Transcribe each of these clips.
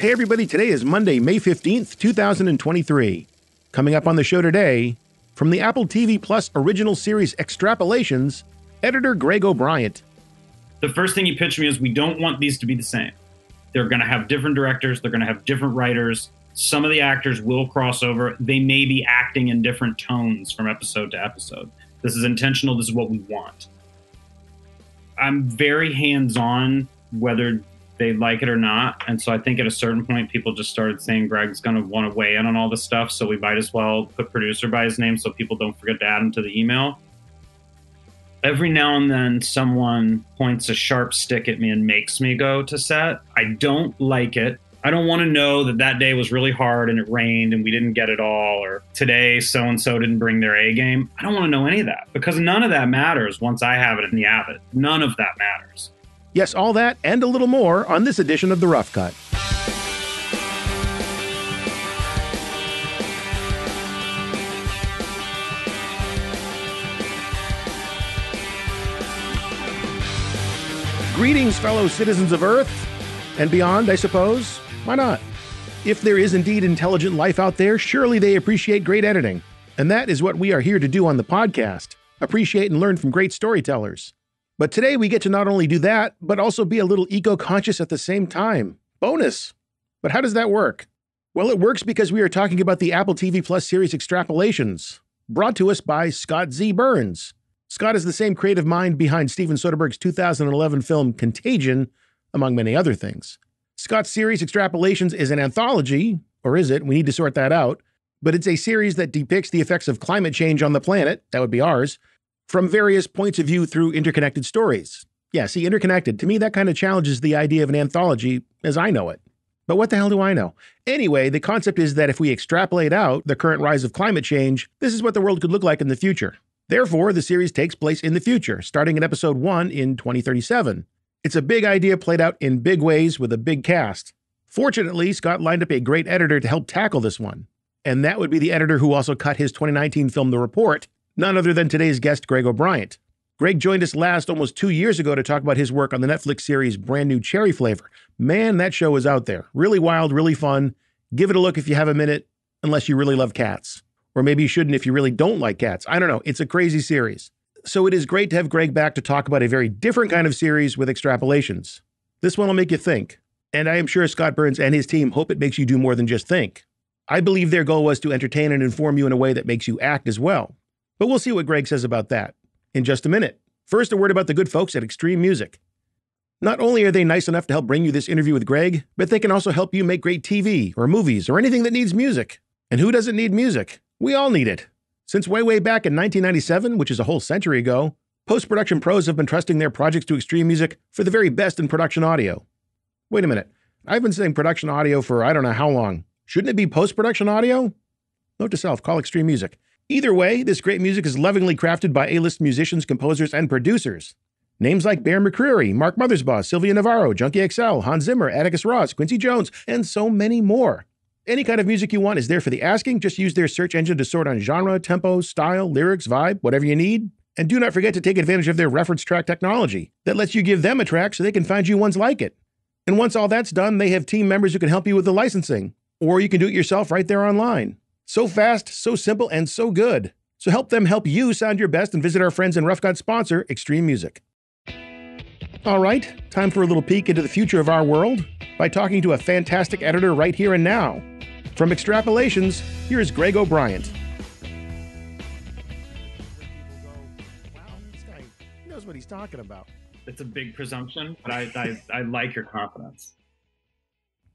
Hey everybody, today is Monday, May 15th, 2023. Coming up on the show today, from the Apple TV Plus original series Extrapolations, editor Greg O'Bryant. The first thing he pitched me is we don't want these to be the same. They're going to have different directors. They're going to have different writers. Some of the actors will cross over. They may be acting in different tones from episode to episode. This is intentional. This is what we want. I'm very hands-on whether they like it or not. And so I think at a certain point, people just started saying Greg's going to want to weigh in on all this stuff. So we might as well put producer by his name so people don't forget to add him to the email. Every now and then someone points a sharp stick at me and makes me go to set. I don't like it. I don't want to know that that day was really hard and it rained and we didn't get it all, or today so-and-so didn't bring their A game. I don't want to know any of that because none of that matters once I have it in the Avid. None of that matters. Yes, all that and a little more on this edition of The Rough Cut. Greetings, fellow citizens of Earth and beyond, I suppose. Why not? If there is indeed intelligent life out there, surely they appreciate great editing. And that is what we are here to do on the podcast. Appreciate and learn from great storytellers. But today we get to not only do that, but also be a little eco-conscious at the same time. Bonus! But how does that work? Well, it works because we are talking about the Apple TV Plus series Extrapolations, brought to us by Scott Z. Burns. Scott is the same creative mind behind Steven Soderbergh's 2011 film Contagion, among many other things. Scott's series Extrapolations is an anthology, or is it? We need to sort that out. But it's a series that depicts the effects of climate change on the planet, that would be ours, from various points of view through interconnected stories. Yeah, see, interconnected. To me, that kind of challenges the idea of an anthology as I know it. But what the hell do I know? Anyway, the concept is that if we extrapolate out the current rise of climate change, this is what the world could look like in the future. Therefore, the series takes place in the future, starting in episode 1 in 2037. It's a big idea played out in big ways with a big cast. Fortunately, Scott lined up a great editor to help tackle this one. And that would be the editor who also cut his 2019 film The Report, none other than today's guest, Greg O'Bryant. Greg joined us last almost 2 years ago to talk about his work on the Netflix series Brand New Cherry Flavor. Man, that show is out there. Really wild, really fun. Give it a look if you have a minute, unless you really love cats. Or maybe you shouldn't if you really don't like cats. I don't know. It's a crazy series. So it is great to have Greg back to talk about a very different kind of series with Extrapolations. This one will make you think. And I am sure Scott Burns and his team hope it makes you do more than just think. I believe their goal was to entertain and inform you in a way that makes you act as well. But we'll see what Greg says about that in just a minute. First, a word about the good folks at Extreme Music. Not only are they nice enough to help bring you this interview with Greg, but they can also help you make great TV or movies or anything that needs music. And who doesn't need music? We all need it. Since way back in 1997, which is a whole century ago, post-production pros have been trusting their projects to Extreme Music for the very best in production audio. Wait a minute. I've been saying production audio for I don't know how long. Shouldn't it be post-production audio? Note to self, call Extreme Music. Either way, this great music is lovingly crafted by A-list musicians, composers, and producers. Names like Bear McCreary, Mark Mothersbaugh, Sylvia Navarro, Junkie XL, Hans Zimmer, Atticus Ross, Quincy Jones, and so many more. Any kind of music you want is there for the asking. Just use their search engine to sort on genre, tempo, style, lyrics, vibe, whatever you need. And do not forget to take advantage of their reference track technology that lets you give them a track so they can find you ones like it. And once all that's done, they have team members who can help you with the licensing. Or you can do it yourself right there online. So fast, so simple, and so good. So help them help you sound your best and visit our friends and Rough Cut sponsor, Extreme Music. All right, time for a little peek into the future of our world by talking to a fantastic editor right here and now. From Extrapolations, here's Greg O'Brien. Wow, this guy knows what he's talking about. It's a big presumption, but I like your confidence.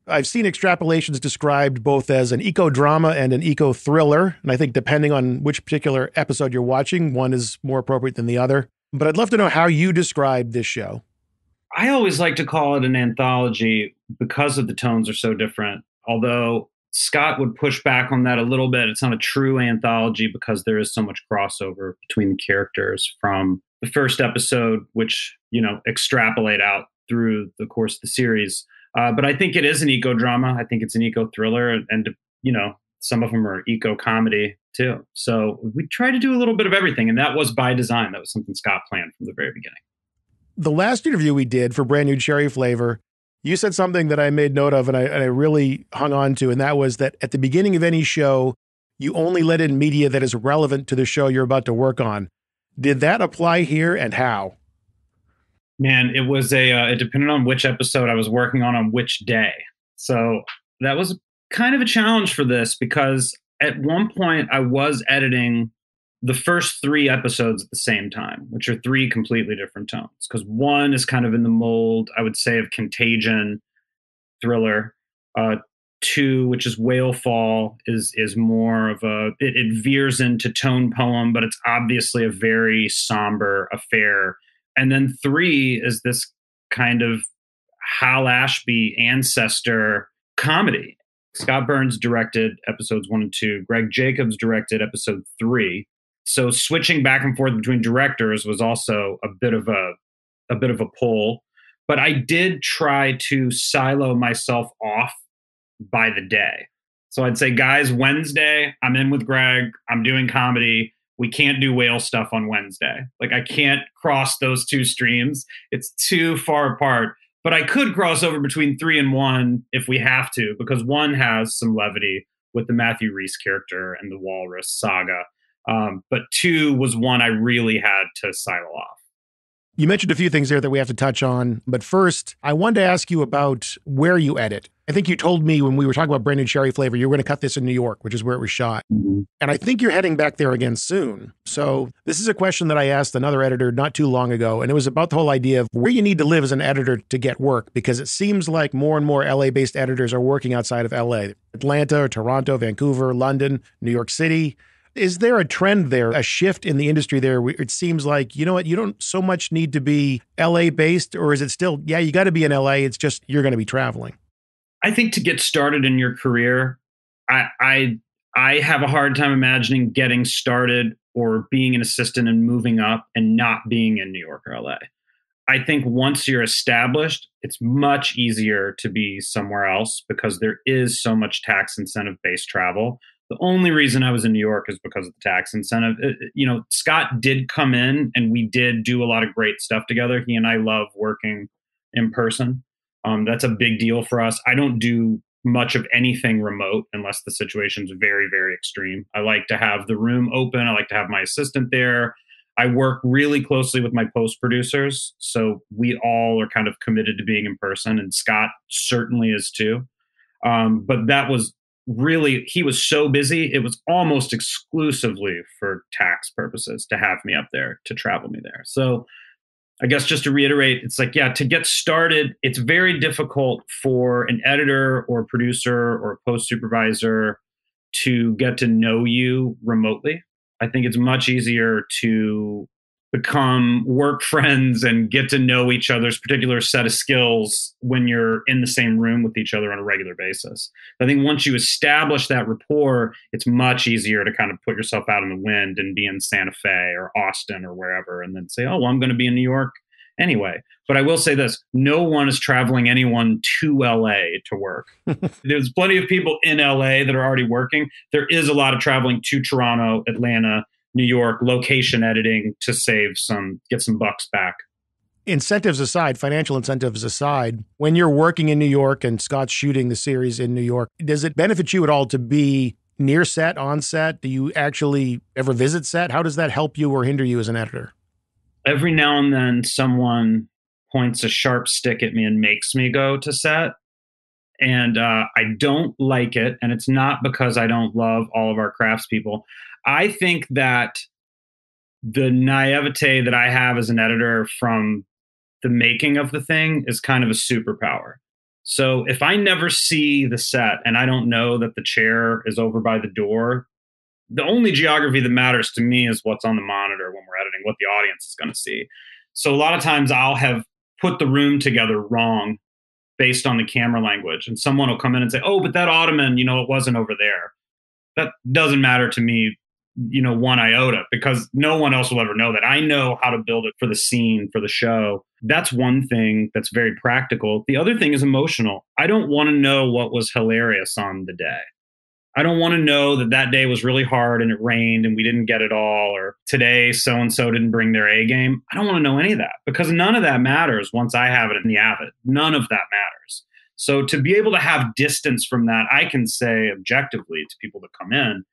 I've seen Extrapolations described both as an eco-drama and an eco-thriller, and I think depending on which particular episode you're watching, one is more appropriate than the other. But I'd love to know how you describe this show. I always like to call it an anthology because of the tones are so different. Although Scott would push back on that a little bit. It's not a true anthology because there is so much crossover between the characters from the first episode, which, you know, extrapolate out through the course of the series. But I think it is an eco-drama. I think it's an eco-thriller. And, you know, some of them are eco-comedy, too. So we try to do a little bit of everything. And that was by design. That was something Scott planned from the very beginning. The last interview we did for Brand New Cherry Flavor, You said something that I made note of and I really hung on to, and that was that at the beginning of any show, you only let in media that is relevant to the show you're about to work on. Did that apply here, and how? Man, it was it depended on which episode I was working on which day. So that was kind of a challenge for this, because at one point I was editing the first three episodes at the same time, which are three completely different tones. Because one is kind of in the mold, I would say, of Contagion, Thriller. Two, which is Whale Fall, is more of a, it veers into tone poem, but it's obviously a very somber affair. And then three is this kind of Hal Ashby ancestor comedy. Scott Burns directed episodes 1 and 2. Greg Jacobs directed episode 3. So switching back and forth between directors was also a bit of a pull. But I did try to silo myself off by the day. So I'd say, guys, Wednesday, I'm in with Greg. I'm doing comedy. We can't do whale stuff on Wednesday. Like, I can't cross those two streams. It's too far apart. But I could cross over between 3 and 1 if we have to, because 1 has some levity with the Matthew Rhys character and the Walrus saga. But 2 was 1 I really had to silo off. You mentioned a few things there that we have to touch on. But first, I wanted to ask you about where you edit. I think you told me when we were talking about Brand New Cherry Flavor, you were going to cut this in New York, which is where it was shot. Mm-hmm. And I think you're heading back there again soon. So this is a question that I asked another editor not too long ago, and it was about the whole idea of where you need to live as an editor to get work, because it seems like more and more LA-based editors are working outside of LA. Atlanta, or Toronto, Vancouver, London, New York City. Is there a trend there, a shift in the industry there, where it seems like, you know what, you don't so much need to be LA-based, or is it still, yeah, you got to be in LA, it's just you're going to be traveling? I think to get started in your career, I have a hard time imagining getting started or being an assistant and moving up and not being in New York or LA. I think once you're established, it's much easier to be somewhere else because there is so much tax incentive-based travel. The only reason I was in New York is because of the tax incentive. You know, Scott did come in and we did do a lot of great stuff together. He and I love working in person. That's a big deal for us. I don't do much of anything remote unless the situation's very, very extreme. I like to have the room open. I like to have my assistant there. I work really closely with my post-producers. So we all are kind of committed to being in person, and Scott certainly is too. But that was really, he was so busy, it was almost exclusively for tax purposes to have me up there, to travel me there. So I guess just to reiterate, it's like, yeah, to get started, it's very difficult for an editor or producer or post supervisor to get to know you remotely. I think it's much easier to become work friends and get to know each other's particular set of skills when you're in the same room with each other on a regular basis. I think once you establish that rapport, it's much easier to kind of put yourself out in the wind and be in Santa Fe or Austin or wherever, and then say, oh, well, I'm going to be in New York anyway. But I will say this, no one is traveling anyone to LA to work. There's plenty of people in LA that are already working. There is a lot of traveling to Toronto, Atlanta, New York, location editing to get some bucks back. Incentives aside, financial incentives aside, when you're working in New York and Scott's shooting the series in New York, does it benefit you at all to be near set, on set? Do you actually ever visit set? How does that help you or hinder you as an editor? Every now and then someone points a sharp stick at me and makes me go to set. And I don't like it. And it's not because I don't love all of our craftspeople. I think that the naivete that I have as an editor from the making of the thing is kind of a superpower. So if I never see the set and I don't know that the chair is over by the door, the only geography that matters to me is what's on the monitor when we're editing, what the audience is going to see. So a lot of times I'll have put the room together wrong based on the camera language. And someone will come in and say, oh, but that ottoman, you know, it wasn't over there. That doesn't matter to me, you know, one iota, because no one else will ever know that. I know how to build it for the scene, for the show. That's one thing that's very practical. The other thing is emotional. I don't want to know what was hilarious on the day. I don't want to know that that day was really hard and it rained and we didn't get it all, or today so-and-so didn't bring their A game. I don't want to know any of that, because none of that matters once I have it in the Avid. None of that matters. So to be able to have distance from that, I can say objectively to people that come in,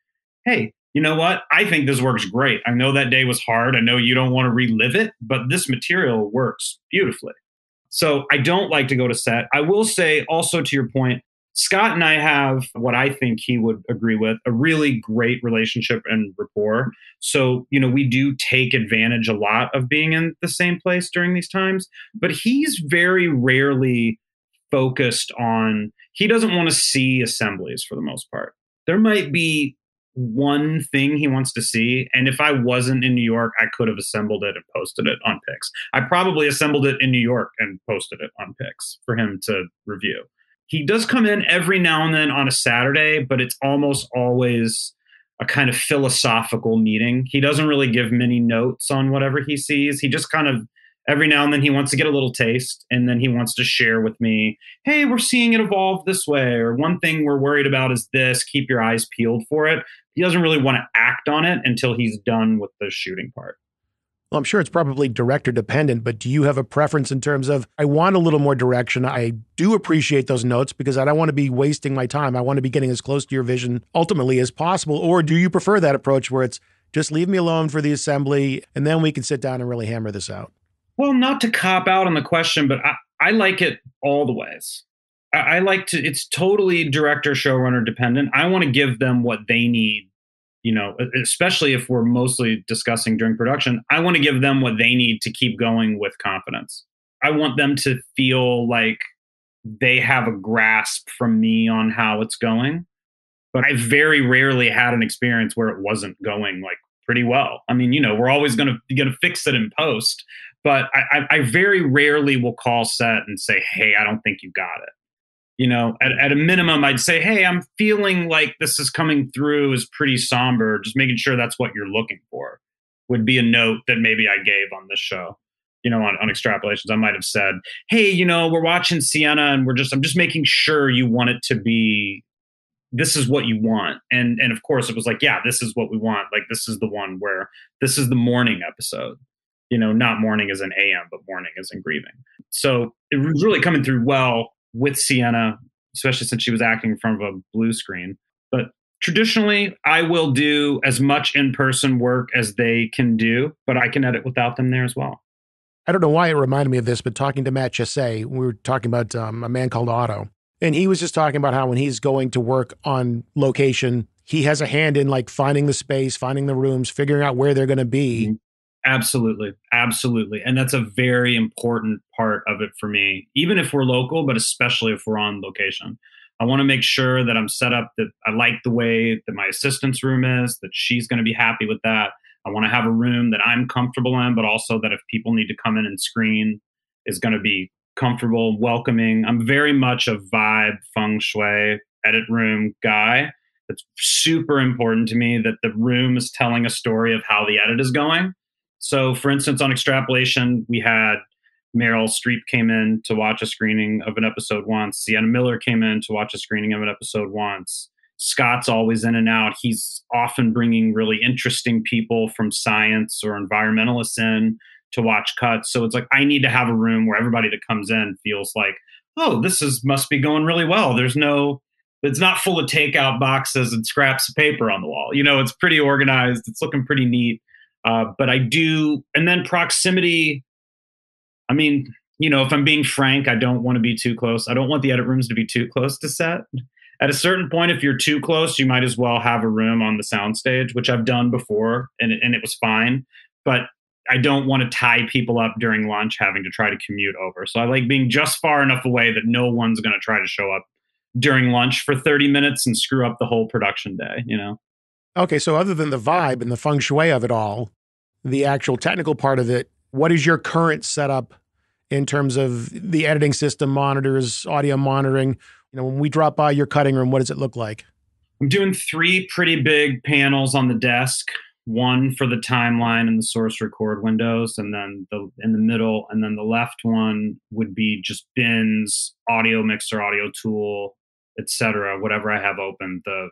hey, you know what? I think this works great. I know that day was hard. I know you don't want to relive it, but this material works beautifully. So I don't like to go to set. I will say also to your point, Scott and I have what I think he would agree with, a really great relationship and rapport. So, you know, we do take advantage a lot of being in the same place during these times, but he's very rarely focused on, he doesn't want to see assemblies for the most part. There might be one thing he wants to see. And if I wasn't in New York, I could have assembled it and posted it on Pix. I probably assembled it in New York and posted it on Pix for him to review. He does come in every now and then on a Saturday, but it's almost always a kind of philosophical meeting. He doesn't really give many notes on whatever he sees. He just kind of, every now and then he wants to get a little taste, and then he wants to share with me, hey, we're seeing it evolve this way, or one thing we're worried about is this, keep your eyes peeled for it. He doesn't really want to act on it until he's done with the shooting part. Well, I'm sure it's probably director dependent, but do you have a preference in terms of, I want a little more direction. I do appreciate those notes because I don't want to be wasting my time. I want to be getting as close to your vision ultimately as possible. Or do you prefer that approach where it's just leave me alone for the assembly and then we can sit down and really hammer this out? Well, not to cop out on the question, but I like it all the ways. I like to, it's totally director, showrunner dependent. I want to give them what they need, you know, especially if we're mostly discussing during production. I want to give them what they need to keep going with confidence. I want them to feel like they have a grasp from me on how it's going. But I very rarely had an experience where it wasn't going like pretty well. I mean, you know, we're always going to fix it in post. But I very rarely will call set and say, hey, I don't think you got it. You know, at a minimum, I'd say, hey, I'm feeling like this is coming through is pretty somber. Just making sure that's what you're looking for would be a note that maybe I gave on this show. You know, on Extrapolations, I might have said, hey, you know, we're watching Sienna and I'm just making sure you want it to be, this is what you want. And of course, it was like, yeah, this is what we want. Like, this is the one where this is the morning episode. You know, not morning as in AM, but morning as in grieving. So it was really coming through well with Sienna, especially since she was acting in front of a blue screen. But traditionally, I will do as much in-person work as they can do, but I can edit without them there as well. I don't know why it reminded me of this, but talking to Matt Chassé, we were talking about a man called Otto. And he was just talking about how when he's going to work on location, he has a hand in like finding the space, finding the rooms, figuring out where they're going to be. Mm-hmm. Absolutely. Absolutely. And that's a very important part of it for me, even if we're local, but especially if we're on location. I want to make sure that I'm set up, that I like the way that my assistant's room is, that she's going to be happy with that. I want to have a room that I'm comfortable in, but also that if people need to come in and screen is going to be comfortable, welcoming. I'm very much a vibe, feng shui, edit room guy. It's super important to me that the room is telling a story of how the edit is going. So, for instance, on Extrapolation, we had Meryl Streep came in to watch a screening of an episode once. Sienna Miller came in to watch a screening of an episode once. Scott's always in and out. He's often bringing really interesting people from science or environmentalists in to watch cuts. So it's like, I need to have a room where everybody that comes in feels like, oh, this must be going really well. It's not full of takeout boxes and scraps of paper on the wall. You know, it's pretty organized. It's looking pretty neat. But I do, and then proximity, I mean, you know, if I'm being frank, I don't want to be too close. I don't want the edit rooms to be too close to set. At a certain point, if you're too close, you might as well have a room on the soundstage, which I've done before, and it was fine. But I don't want to tie people up during lunch having to try to commute over. So I like being just far enough away that no one's going to try to show up during lunch for 30 minutes and screw up the whole production day, you know? Okay, so other than the vibe and the feng shui of it all, the actual technical part of it, what is your current setup in terms of the editing system, monitors, audio monitoring? You know, when we drop by your cutting room, what does it look like? I'm doing 3 pretty big panels on the desk, one for the timeline and the source record windows, and then in the middle, and then the left one would be just bins, audio mixer, audio tool, etc., whatever I have open, the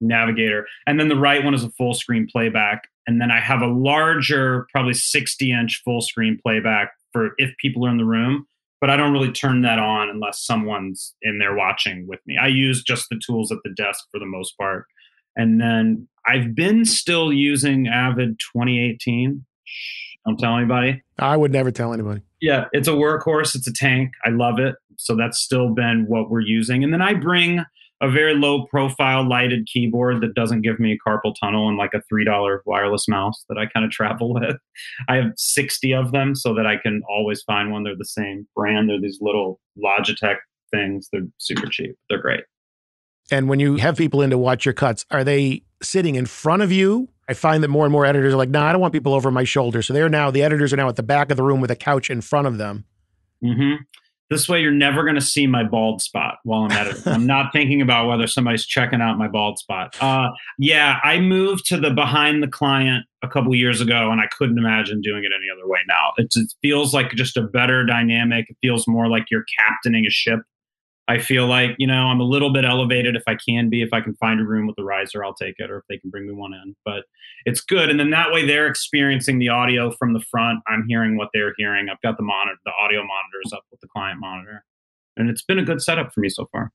navigator. And then the right one is a full screen playback. And then I have a larger, probably 60-inch full screen playback for if people are in the room. But I don't really turn that on unless someone's in there watching with me. I use just the tools at the desk for the most part. And then I've been still using Avid 2018. Shh, don't tell anybody. I would never tell anybody. Yeah, it's a workhorse. It's a tank. I love it. So that's still been what we're using. And then I bring a very low profile lighted keyboard that doesn't give me a carpal tunnel and like a $3 wireless mouse that I kind of travel with. I have 60 of them so that I can always find one. They're the same brand. They're these little Logitech things. They're super cheap. They're great. And when you have people in to watch your cuts, are they sitting in front of you? I find that more and more editors are like, no, I don't want people over my shoulder. So the editors are now at the back of the room with a couch in front of them. Mm-hmm. This way, you're never going to see my bald spot while I'm editing. I'm not thinking about whether somebody's checking out my bald spot. Yeah, I moved to the behind the client a couple years ago, and I couldn't imagine doing it any other way now. It feels like just a better dynamic. It feels more like you're captaining a ship. I feel like, you know, I'm a little bit elevated if I can be. If I can find a room with a riser, I'll take it, or if they can bring me one in. But it's good. And then that way they're experiencing the audio from the front. I'm hearing what they're hearing. I've got the audio monitors up with the client monitor. And it's been a good setup for me so far.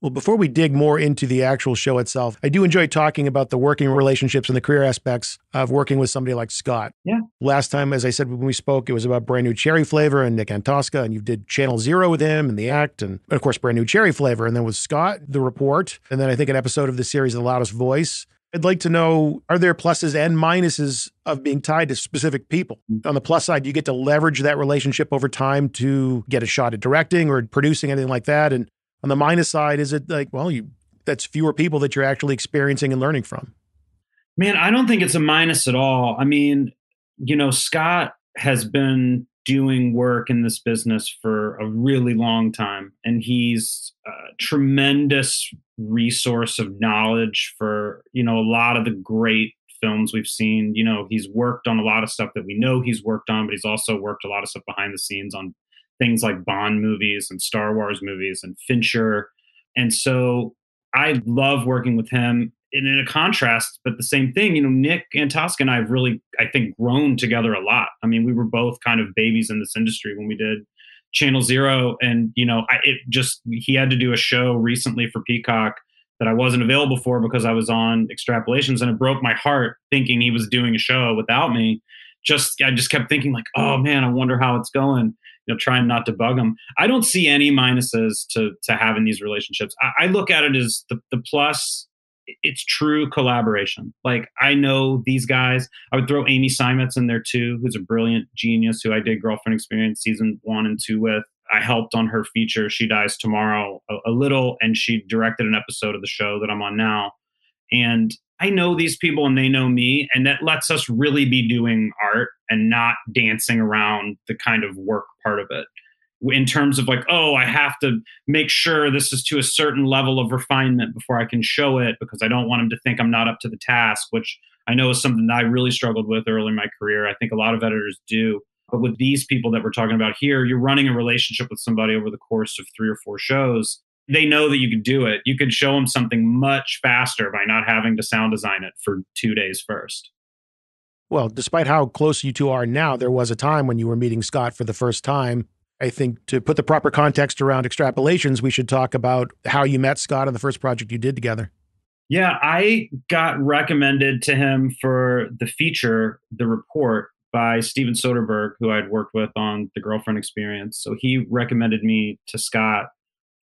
Well, before we dig more into the actual show itself, I do enjoy talking about the working relationships and the career aspects of working with somebody like Scott. Yeah. Last time, as I said, when we spoke, it was about Brand New Cherry Flavor and Nick Antosca, and you did Channel Zero with him and The Act, and of course, Brand New Cherry Flavor. And then with Scott, The Report, and then I think an episode of the series, The Loudest Voice. I'd like to know, are there pluses and minuses of being tied to specific people? On the plus side, you get to leverage that relationship over time to get a shot at directing or producing, anything like that. And on the minus side, is it like, well, that's fewer people that you're actually experiencing and learning from? Man, I don't think it's a minus at all. I mean, you know, Scott has been doing work in this business for a really long time, and he's a tremendous resource of knowledge for, you know, a lot of the great films we've seen. You know, he's worked on a lot of stuff that we know he's worked on, but he's also worked a lot of stuff behind the scenes on things like Bond movies and Star Wars movies and Fincher. And so I love working with him, and in a contrast, but the same thing, you know, Nick Antosca and I have really, I think, grown together a lot. I mean, we were both kind of babies in this industry when we did Channel Zero. And, you know, he had to do a show recently for Peacock that I wasn't available for because I was on Extrapolations, and it broke my heart thinking he was doing a show without me. I just kept thinking like, oh man, I wonder how it's going. You know, trying not to bug them. I don't see any minuses to having these relationships. I look at it as the plus, it's true collaboration. Like, I know these guys. I would throw Amy Simetz in there too, who's a brilliant genius who I did Girlfriend Experience season 1 and 2 with. I helped on her feature, She Dies Tomorrow, a little, and she directed an episode of the show that I'm on now. And I know these people and they know me, and that lets us really be doing art and not dancing around the kind of work part of it in terms of like, oh, I have to make sure this is to a certain level of refinement before I can show it because I don't want them to think I'm not up to the task, which I know is something that I really struggled with early in my career. I think a lot of editors do. But with these people that we're talking about here, you're running a relationship with somebody over the course of 3 or 4 shows. They know that you could do it. You could show them something much faster by not having to sound design it for 2 days first. Well, despite how close you two are now, there was a time when you were meeting Scott for the first time. I think to put the proper context around Extrapolations, we should talk about how you met Scott on the first project you did together. Yeah, I got recommended to him for the feature, The Report, by Steven Soderbergh, who I'd worked with on The Girlfriend Experience. So he recommended me to Scott.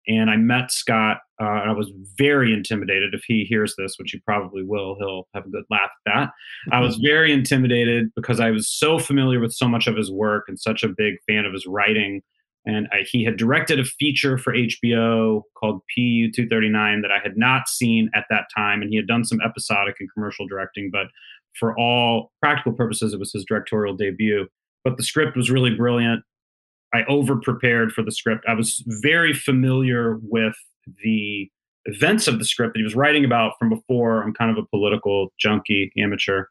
And I met Scott, and I was very intimidated. If he hears this, which he probably will, he'll have a good laugh at that. I was very intimidated because I was so familiar with so much of his work and such a big fan of his writing. And he had directed a feature for HBO called PU-239 that I had not seen at that time. And he had done some episodic and commercial directing, but for all practical purposes, it was his directorial debut. But the script was really brilliant. I over-prepared for the script. I was very familiar with the events of the script that he was writing about from before. I'm kind of a political junkie, amateur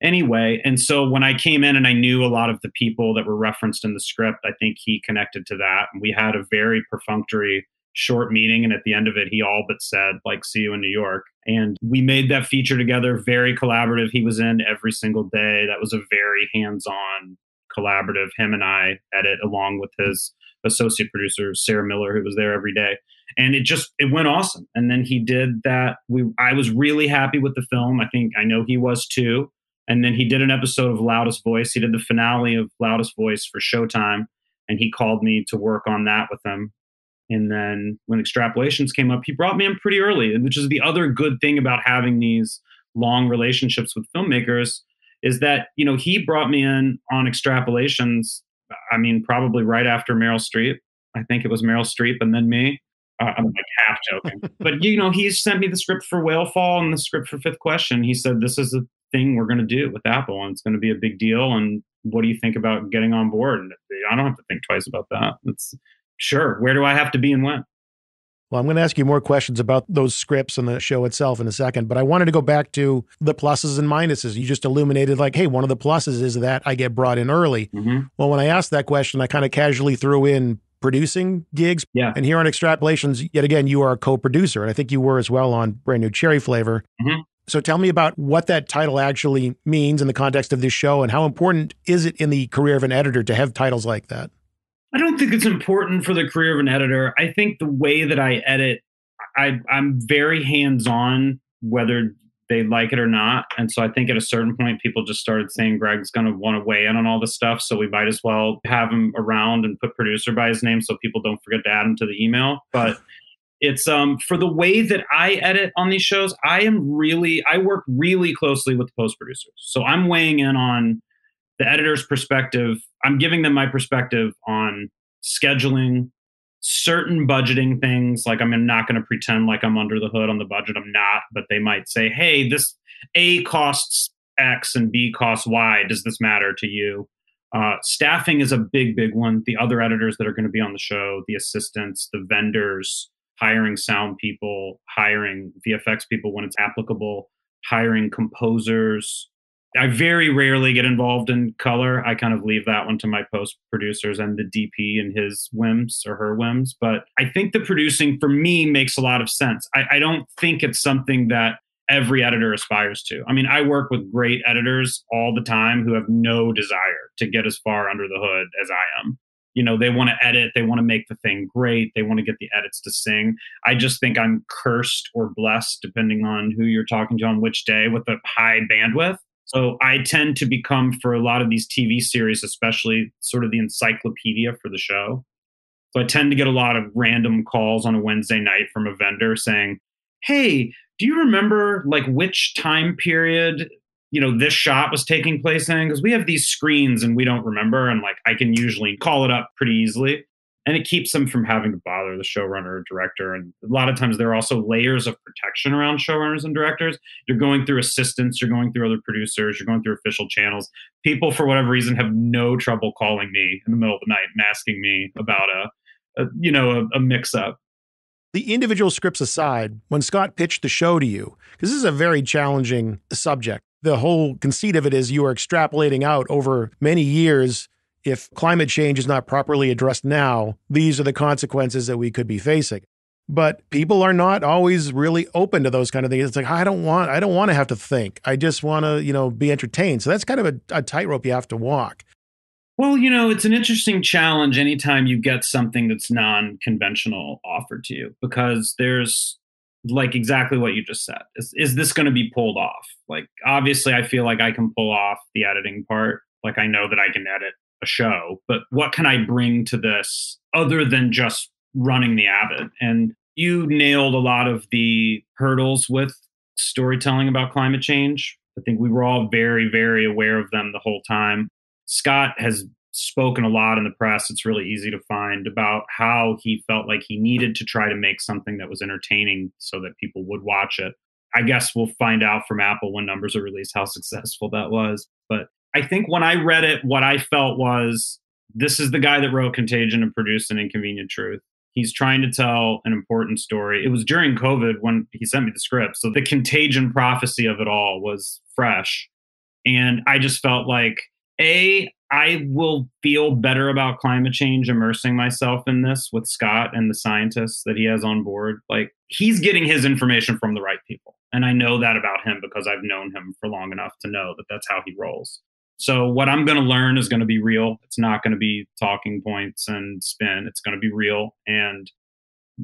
anyway. And so when I came in and I knew a lot of the people that were referenced in the script, I think he connected to that. And we had a very perfunctory short meeting. And at the end of it, he all but said, like, see you in New York. And we made that feature together, very collaborative. He was in every single day. That was a very hands-on collaborative. Him and I edit along with his associate producer, Sarah Miller, who was there every day. And it went awesome. And then he did that. I was really happy with the film. I know he was too. And then he did an episode of Loudest Voice. He did the finale of Loudest Voice for Showtime. And he called me to work on that with him. And then when Extrapolations came up, he brought me in pretty early, which is the other good thing about having these long relationships with filmmakers is that, you know, he brought me in on Extrapolations. I mean, probably right after Meryl Streep. I think it was Meryl Streep and then me. I'm like half joking. But, you know, he sent me the script for Whale Fall and the script for Fifth Question. He said, this is the thing we're going to do with Apple and it's going to be a big deal. And what do you think about getting on board? And I don't have to think twice about that. It's sure. Where do I have to be and when? Well, I'm going to ask you more questions about those scripts and the show itself in a second, but I wanted to go back to the pluses and minuses. You just illuminated like, hey, one of the pluses is that I get brought in early. Mm-hmm. Well, when I asked that question, I kind of casually threw in producing gigs. Yeah. And here on Extrapolations, yet again, you are a co-producer. And I think you were as well on Brand New Cherry Flavor. Mm-hmm. So tell me about what that title actually means in the context of this show and how important is it in the career of an editor to have titles like that? I don't think it's important for the career of an editor. I think the way that I edit, I'm very hands-on whether they like it or not. And so I think at a certain point, people just started saying Greg's going to want to weigh in on all this stuff. So we might as well have him around and put producer by his name so people don't forget to add him to the email. But it's for the way that I edit on these shows, I work really closely with the post-producers. So I'm weighing in on the editor's perspective. I'm giving them my perspective on scheduling, certain budgeting things. Like I'm not going to pretend like I'm under the hood on the budget. I'm not, but they might say, hey, this A costs X and B costs Y. Does this matter to you? Staffing is a big, big one. The other editors that are going to be on the show, the assistants, the vendors, hiring sound people, hiring VFX people when it's applicable, hiring composers. I very rarely get involved in color. I kind of leave that one to my post producers and the DP and his whims or her whims. But I think the producing for me makes a lot of sense. I don't think it's something that every editor aspires to. I mean, I work with great editors all the time who have no desire to get as far under the hood as I am. You know, they want to edit. They want to make the thing great. They want to get the edits to sing. I just think I'm cursed or blessed, depending on who you're talking to on which day, with a high bandwidth. So I tend to become, for a lot of these TV series, especially, sort of the encyclopedia for the show. So I tend to get a lot of random calls on a Wednesday night from a vendor saying, hey, do you remember like which time period, you know, this shot was taking place in? Because we have these screens and we don't remember. And like, I can usually call it up pretty easily. And it keeps them from having to bother the showrunner or director. And a lot of times there are also layers of protection around showrunners and directors. You're going through assistants, you're going through other producers, you're going through official channels. People, for whatever reason, have no trouble calling me in the middle of the night and asking me about a mix-up. The individual scripts aside, when Scott pitched the show to you, because this is a very challenging subject, the whole conceit of it is you are extrapolating out over many years. If climate change is not properly addressed now, these are the consequences that we could be facing. But people are not always really open to those kind of things. It's like, I don't want to have to think. I just want to, you know, be entertained. So that's kind of a tightrope you have to walk. Well, you know, it's an interesting challenge anytime you get something that's non-conventional offered to you, because there's like exactly what you just said. Is this going to be pulled off? Like, obviously, I feel like I can pull off the editing part. Like, I know that I can edit a show, but what can I bring to this other than just running the Avid? And you nailed a lot of the hurdles with storytelling about climate change. I think we were all very, very aware of them the whole time. Scott has spoken a lot in the press. It's really easy to find about how he felt like he needed to try to make something that was entertaining so that people would watch it. I guess we'll find out from Apple when numbers are released how successful that was. But I think when I read it, what I felt was, this is the guy that wrote Contagion and produced An Inconvenient Truth. He's trying to tell an important story. It was during COVID when he sent me the script. So the Contagion prophecy of it all was fresh. And I just felt like, A, I will feel better about climate change immersing myself in this with Scott and the scientists that he has on board. Like, he's getting his information from the right people. And I know that about him because I've known him for long enough to know that that's how he rolls. So what I'm going to learn is going to be real. It's not going to be talking points and spin. It's going to be real. And,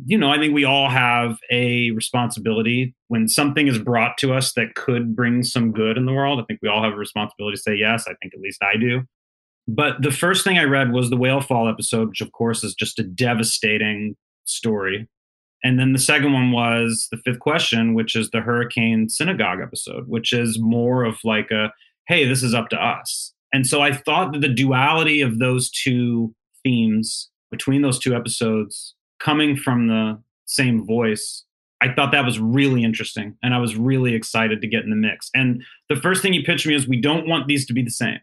you know, I think we all have a responsibility when something is brought to us that could bring some good in the world. I think we all have a responsibility to say yes. I think at least I do. But the first thing I read was the Whale Fall episode, which, of course, is just a devastating story. And then the second one was the Fifth Question, which is the Hurricane Synagogue episode, which is more of like a, hey, this is up to us. And so I thought that the duality of those two themes between those two episodes coming from the same voice, I thought that was really interesting. And I was really excited to get in the mix. And the first thing you pitched me is we don't want these to be the same.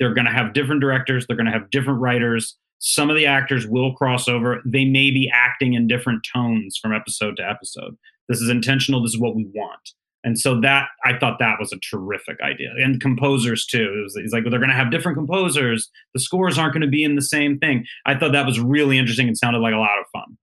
They're going to have different directors. They're going to have different writers. Some of the actors will cross over. They may be acting in different tones from episode to episode. This is intentional. This is what we want. And so that, I thought that was a terrific idea. And composers too. It was, he's like, well, they're going to have different composers. The scores aren't going to be in the same thing. I thought that was really interesting and sounded like a lot of fun.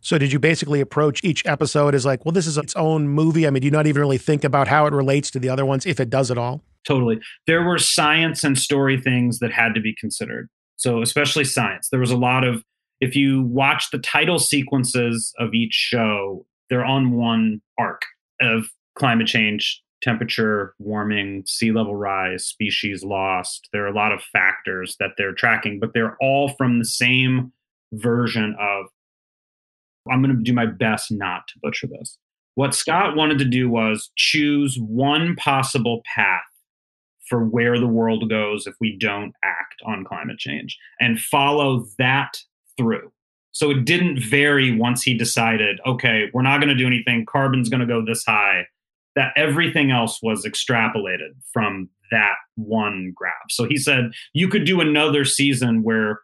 So did you basically approach each episode as like, well, this is its own movie? I mean, do you not even really think about how it relates to the other ones, if it does at all? Totally. There were science and story things that had to be considered. So especially science. There was a lot of, if you watch the title sequences of each show, they're on one arc of climate change, temperature, warming, sea level rise, species lost. There are a lot of factors that they're tracking, but they're all from the same version of, I'm going to do my best not to butcher this. What Scott wanted to do was choose one possible path for where the world goes if we don't act on climate change and follow that through. So it didn't vary once he decided, okay, we're not going to do anything. Carbon's going to go this high. That everything else was extrapolated from that one graph. So he said, you could do another season where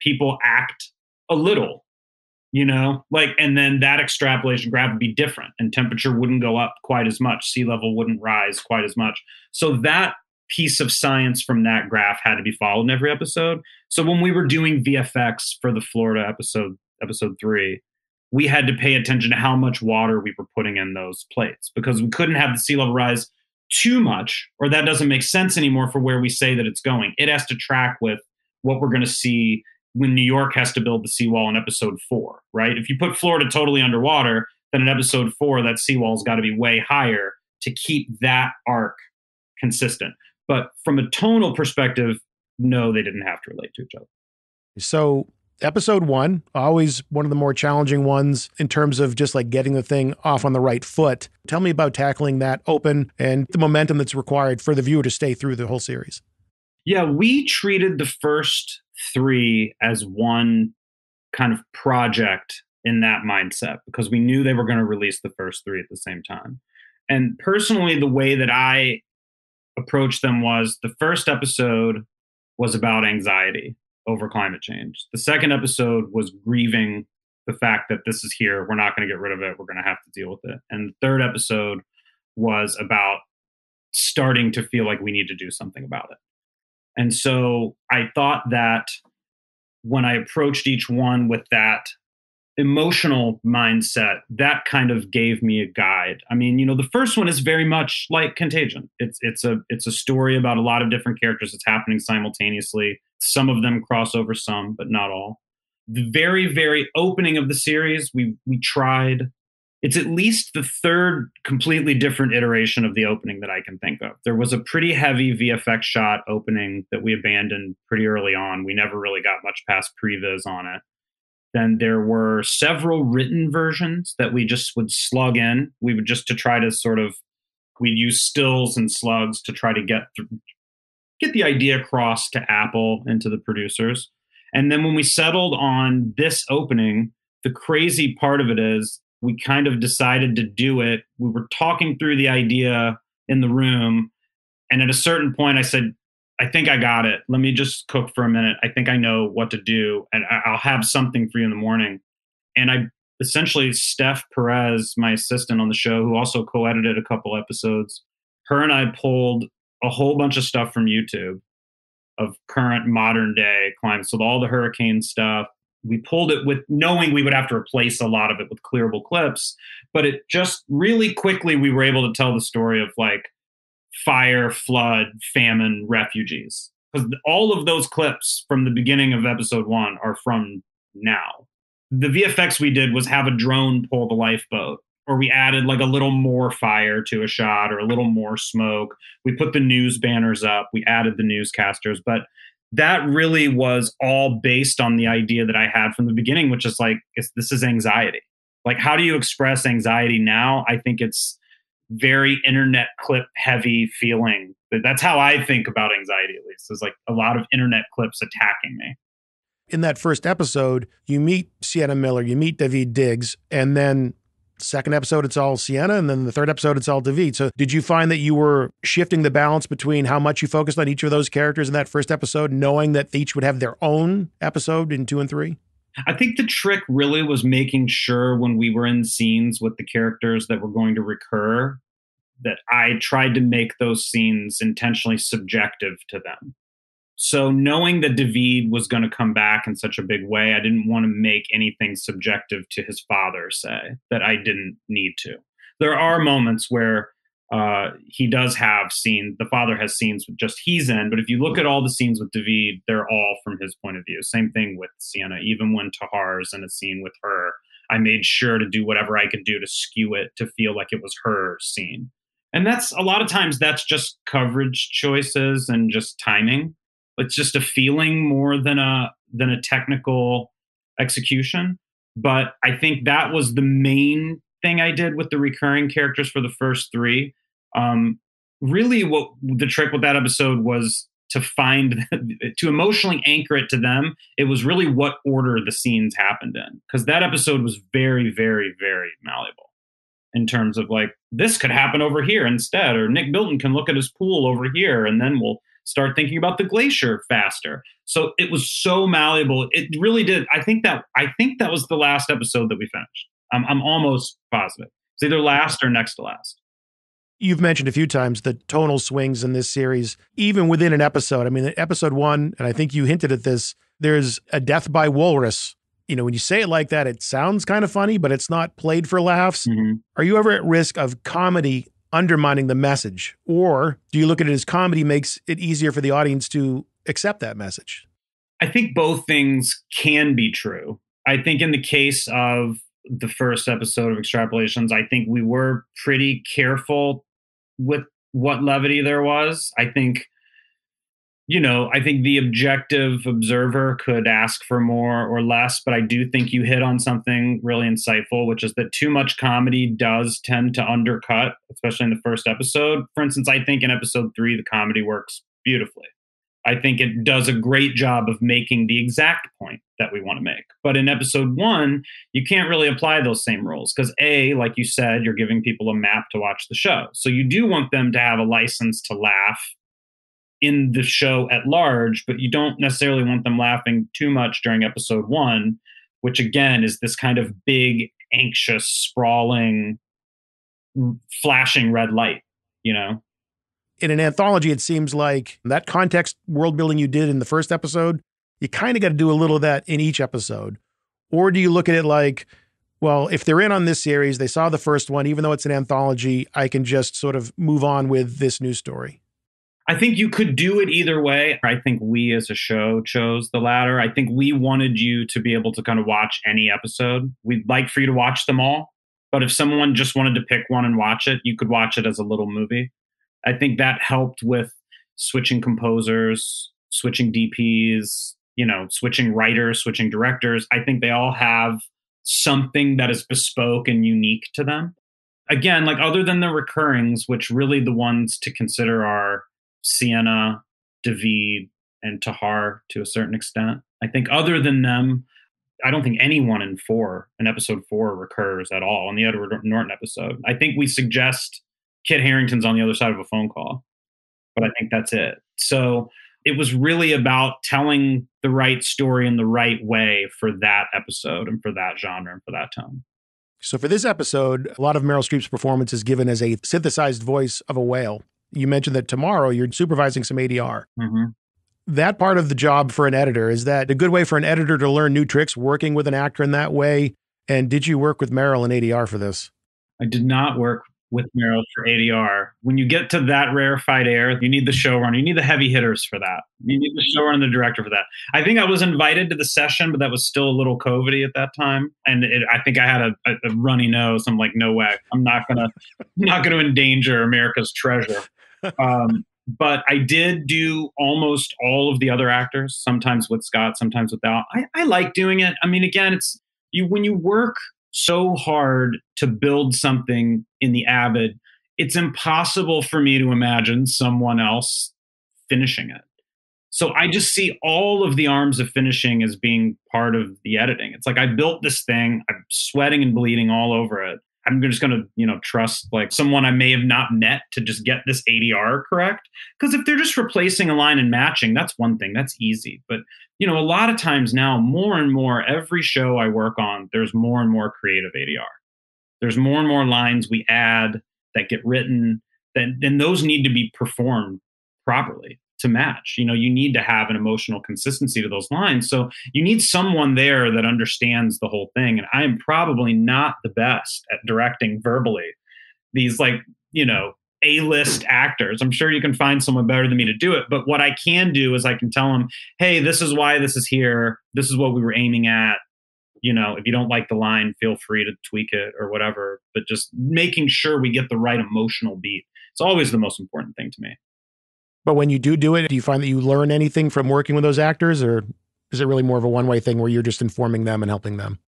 people act a little, you know, like, and then that extrapolation graph would be different and temperature wouldn't go up quite as much. Sea level wouldn't rise quite as much. So that piece of science from that graph had to be followed in every episode. So when we were doing VFX for the Florida episode 3, we had to pay attention to how much water we were putting in those plates because we couldn't have the sea level rise too much, or that doesn't make sense anymore for where we say that it's going. It has to track with what we're going to see when New York has to build the seawall in episode 4, right? If you put Florida totally underwater, then in episode 4, that seawall's got to be way higher to keep that arc consistent. But from a tonal perspective, no, they didn't have to relate to each other. So episode 1, always one of the more challenging ones in terms of just like getting the thing off on the right foot. Tell me about tackling that open and the momentum that's required for the viewer to stay through the whole series. Yeah, we treated the first 3 as one kind of project in that mindset because we knew they were going to release the first 3 at the same time. And personally, the way that I approached them was the first episode was about anxiety over climate change. The second episode was grieving the fact that this is here. We're not going to get rid of it. We're going to have to deal with it. And the third episode was about starting to feel like we need to do something about it. And so I thought that when I approached each one with that emotional mindset, that kind of gave me a guide. I mean, you know, the first one is very much like Contagion. It's a story about a lot of different characters that's happening simultaneously. Some of them cross over some, but not all. The very, very opening of the series, we tried. It's at least the third completely different iteration of the opening that I can think of. There was a pretty heavy VFX shot opening that we abandoned pretty early on. We never really got much past previs on it. Then there were several written versions that we just would slug in. We would just to try to sort of, we'd use stills and slugs to try to get the idea across to Apple and to the producers. And then when we settled on this opening, the crazy part of it is, we kind of decided to do it. We were talking through the idea in the room. And at a certain point, I said, I think I got it. Let me just cook for a minute. I think I know what to do. And I'll have something for you in the morning. And I essentially, Steph Perez, my assistant on the show, who also co-edited a couple episodes, her and I pulled a whole bunch of stuff from YouTube of current modern day climate. So all the hurricane stuff, we pulled it with knowing we would have to replace a lot of it with clearable clips, but it just really quickly, we were able to tell the story of like fire, flood, famine, refugees, because all of those clips from the beginning of episode one are from now. The VFX we did was have a drone pull the lifeboat, or we added like a little more fire to a shot or a little more smoke. We put the news banners up, we added the newscasters, but that really was all based on the idea that I had from the beginning, which is like, this is anxiety. Like, how do you express anxiety now? I think it's very internet clip heavy feeling. That's how I think about anxiety, at least. There's like a lot of internet clips attacking me. In that first episode, you meet Sienna Miller, you meet David Diggs, and then second episode, it's all Sienna, and then the third episode, it's all David. So did you find that you were shifting the balance between how much you focused on each of those characters in that first episode, knowing that each would have their own episode in 2 and 3? I think the trick really was making sure when we were in scenes with the characters that were going to recur, that I tried to make those scenes intentionally subjective to them. So knowing that David was going to come back in such a big way, I didn't want to make anything subjective to his father, say, that I didn't need to. There are moments where he does have scenes, the father has scenes with just he's in, but if you look at all the scenes with David, they're all from his point of view. Same thing with Sienna. Even when Tahar's in a scene with her, I made sure to do whatever I could do to skew it to feel like it was her scene. And that's a lot of times that's just coverage choices and just timing. It's just a feeling more than a technical execution. But I think that was the main thing I did with the recurring characters for the first three. Really, what the trick with that episode was to find, to emotionally anchor it to them. It was really what order the scenes happened in, because that episode was very, very, very malleable in terms of like, this could happen over here instead, or Nick Bilton can look at his pool over here, and then we'll start thinking about the glacier faster. So it was so malleable. It really did. I think that was the last episode that we finished. I'm almost positive. It's either last or next to last. You've mentioned a few times the tonal swings in this series, even within an episode. I mean, episode one, and I think you hinted at this, there's a death by walrus. You know, when you say it like that, it sounds kind of funny, but it's not played for laughs. Mm-hmm. Are you ever at risk of comedy undermining the message? Or do you look at it as comedy makes it easier for the audience to accept that message? I think both things can be true. I think in the case of the first episode of Extrapolations, I think we were pretty careful with what levity there was. I think, you know, I think the objective observer could ask for more or less, but I do think you hit on something really insightful, which is that too much comedy does tend to undercut, especially in the first episode. For instance, I think in episode 3, the comedy works beautifully. I think it does a great job of making the exact point that we want to make. But in episode 1, you can't really apply those same rules because A, like you said, you're giving people a map to watch the show. So you do want them to have a license to laugh in the show at large, but you don't necessarily want them laughing too much during episode 1, which again is this kind of big, anxious, sprawling, flashing red light, you know? In an anthology, it seems like that context world building you did in the first episode, you kind of got to do a little of that in each episode. Or do you look at it like, well, if they're in on this series, they saw the first one, even though it's an anthology, I can just sort of move on with this new story? I think you could do it either way. I think we as a show chose the latter. I think we wanted you to be able to kind of watch any episode. We'd like for you to watch them all. But if someone just wanted to pick one and watch it, you could watch it as a little movie. I think that helped with switching composers, switching DPs, you know, switching writers, switching directors. I think they all have something that is bespoke and unique to them. Again, like other than the recurrings, which really the ones to consider are Sienna, David, and Tahar to a certain extent. I think other than them, I don't think anyone in episode 4 recurs at all in the Edward Norton episode. I think we suggest Kit Harington's on the other side of a phone call, but I think that's it. So it was really about telling the right story in the right way for that episode and for that genre and for that tone. So for this episode, a lot of Meryl Streep's performance is given as a synthesized voice of a whale. You mentioned that tomorrow you're supervising some ADR. Mm-hmm. that part of the job for an editor is that a good way for an editor to learn new tricks, working with an actor in that way. And did you work with Meryl and ADR for this? I did not work with Meryl for ADR. When you get to that rarefied air, you need the showrunner. You need the heavy hitters for that. You need the showrunner and the director for that. I think I was invited to the session, but that was still a little COVID-y at that time. And I think I had a runny nose. I'm like, no way. I'm not gonna endanger America's treasure. But I did do almost all of the other actors, sometimes with Scott, sometimes without. I like doing it. I mean, again, it's when you work so hard to build something in the Avid, it's impossible for me to imagine someone else finishing it. So I just see all of the arms of finishing as being part of the editing. It's like I built this thing, I'm sweating and bleeding all over it. I'm just going to, trust like someone I may have not met to just get this ADR correct. Because if they're just replacing a line and matching, that's one thing. That's easy. But, a lot of times now, more and more, every show I work on, there's more and more creative ADR. There's more and more lines we add that get written. Then those need to be performed properly to match. You need to have an emotional consistency to those lines. So you need someone there that understands the whole thing. And I am probably not the best at directing verbally these A-list actors. I'm sure you can find someone better than me to do it. But what I can do is I can tell them, hey, this is why this is here. This is what we were aiming at. If you don't like the line, feel free to tweak it or whatever. But just making sure we get the right emotional beat. It's always the most important thing to me. But when you do it, do you find that you learn anything from working with those actors, or is it really more of a one-way thing where you're just informing them and helping them?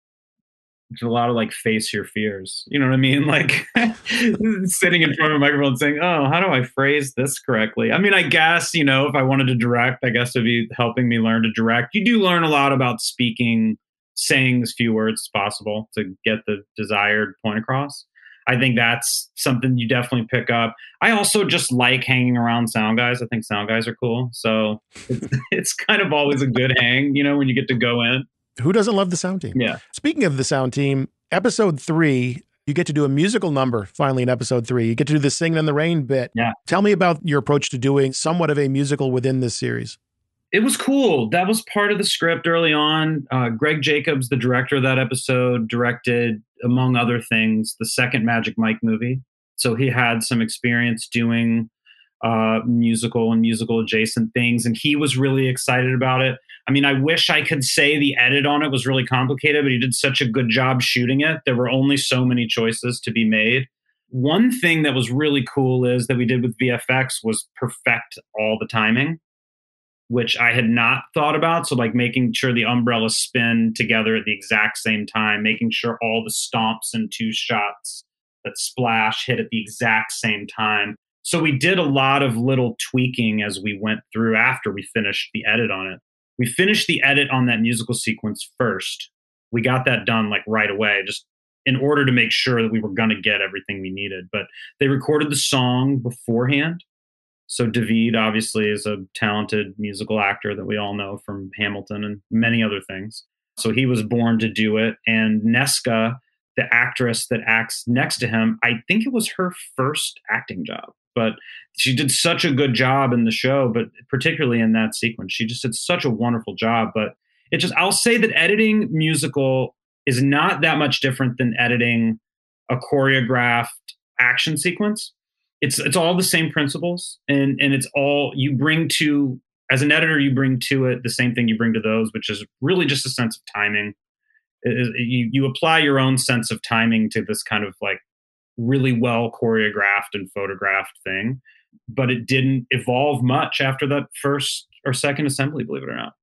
It's a lot of face your fears. You know what I mean? Sitting in front of a microphone and saying, oh, how do I phrase this correctly? I mean, I guess, if I wanted to direct, I guess it'd be helping me learn to direct. You do learn a lot about speaking, saying as few words as possible to get the desired point across. I think that's something you definitely pick up. I also just like hanging around sound guys. I think sound guys are cool. So it's kind of always a good hang, when you get to go in. Who doesn't love the sound team? Yeah. Speaking of the sound team, episode 3, you get to do a musical number finally in episode 3. You get to do the Singing in the Rain bit. Yeah. Tell me about your approach to doing somewhat of a musical within this series. It was cool. That was part of the script early on. Greg Jacobs, the director of that episode, directed, among other things, the second Magic Mike movie. So he had some experience doing musical and musical adjacent things, and he was really excited about it. I mean, I wish I could say the edit on it was really complicated, but he did such a good job shooting it. There were only so many choices to be made. One thing that was really cool is that we did with VFX was perfect all the timing, which I had not thought about. So making sure the umbrellas spin together at the exact same time, making sure all the stomps and two shots that splash hit at the exact same time. So we did a lot of little tweaking as we went through after we finished the edit on it. We finished the edit on that musical sequence first. We got that done right away, just in order to make sure that we were going to get everything we needed. But they recorded the song beforehand. So David obviously is a talented musical actor that we all know from Hamilton and many other things. So he was born to do it. And Nesca, the actress that acts next to him, I think it was her first acting job, but she did such a good job in the show, but particularly in that sequence, she just did such a wonderful job. But I'll say that editing musical is not that much different than editing a choreographed action sequence. It's all the same principles, and it's all you bring to, as an editor, you bring to it the same thing you bring to those, which is really just a sense of timing. You apply your own sense of timing to this kind of really well choreographed and photographed thing, but it didn't evolve much after that first or second assembly, believe it or not.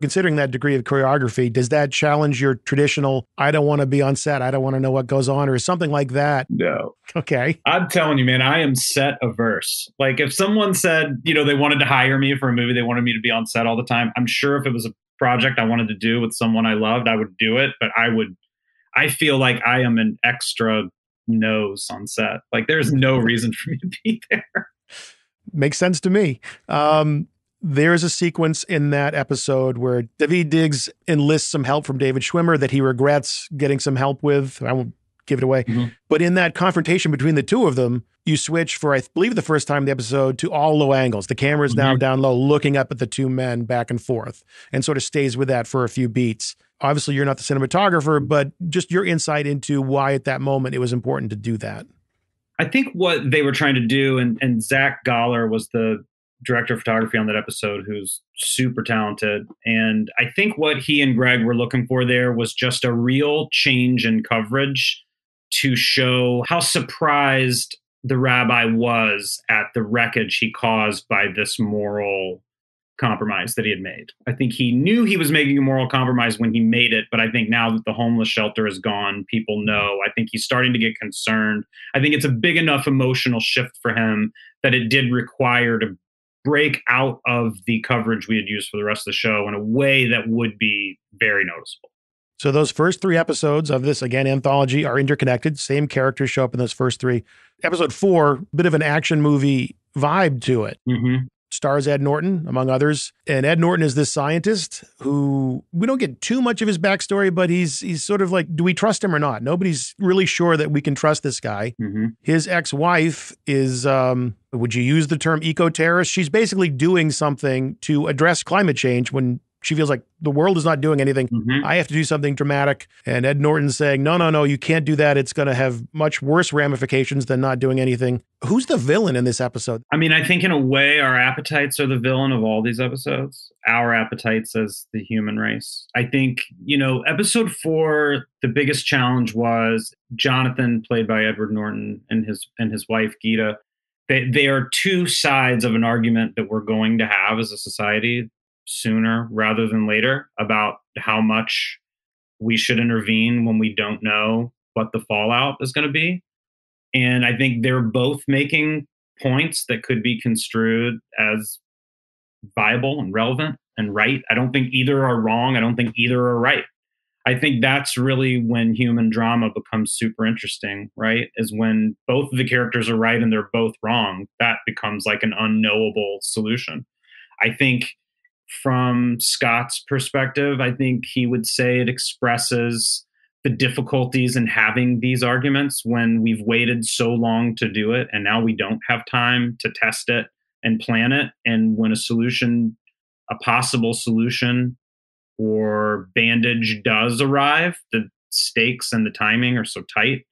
Considering that degree of choreography, does that challenge your traditional, I don't want to be on set, I don't want to know what goes on, or something like that? No. Okay. I'm telling you, man, I am set averse. If someone said, they wanted to hire me for a movie, they wanted me to be on set all the time, I'm sure if it was a project I wanted to do with someone I loved, I would do it. But I feel like I am an extra nose on set. There's no reason for me to be there. Makes sense to me. There's a sequence in that episode where David Diggs enlists some help from David Schwimmer that he regrets getting some help with. I won't give it away. Mm-hmm. But in that confrontation between the two of them, you switch for, I believe, the first time in the episode to all low angles. The camera's mm-hmm. now down low, looking up at the two men back and forth, and sort of stays with that for a few beats. Obviously, you're not the cinematographer, but just your insight into why at that moment it was important to do that. I think what they were trying to do, and Zach Goller was the director of photography on that episode, who's super talented. And I think what he and Greg were looking for there was just a real change in coverage to show how surprised the rabbi was at the wreckage he caused by this moral compromise that he had made. I think he knew he was making a moral compromise when he made it, but I think now that the homeless shelter is gone, people know. I think he's starting to get concerned. I think it's a big enough emotional shift for him that it did require to break out of the coverage we had used for the rest of the show in a way that would be very noticeable. So those first three episodes of this, again, anthology are interconnected. Same characters show up in those first three. Episode 4, bit of an action movie vibe to it. Mm-hmm. Stars Ed Norton, among others. And Ed Norton is this scientist who, we don't get too much of his backstory, but he's sort of like, do we trust him or not? Nobody's really sure that we can trust this guy. Mm-hmm. His ex-wife is, would you use the term eco-terrorist? She's basically doing something to address climate change when she feels like the world is not doing anything. Mm-hmm. I have to do something dramatic. And Ed Norton's saying, no, you can't do that. It's going to have much worse ramifications than not doing anything. Who's the villain in this episode? I mean, I think in a way, our appetites are the villain of all these episodes. Our appetites as the human race. I think, episode 4, the biggest challenge was Jonathan, played by Edward Norton, and his wife, Gita. They are two sides of an argument that we're going to have as a society sooner rather than later about how much we should intervene when we don't know what the fallout is going to be. And I think they're both making points that could be construed as viable and relevant and right. I don't think either are wrong. I don't think either are right. I think that's really when human drama becomes super interesting, right? Is when both of the characters are right and they're both wrong. That becomes like an unknowable solution. I think from Scott's perspective, I think he would say it expresses the difficulties in having these arguments when we've waited so long to do it, and now we don't have time to test it and plan it. And when a possible solution or bandage does arrive, the stakes and the timing are so tight.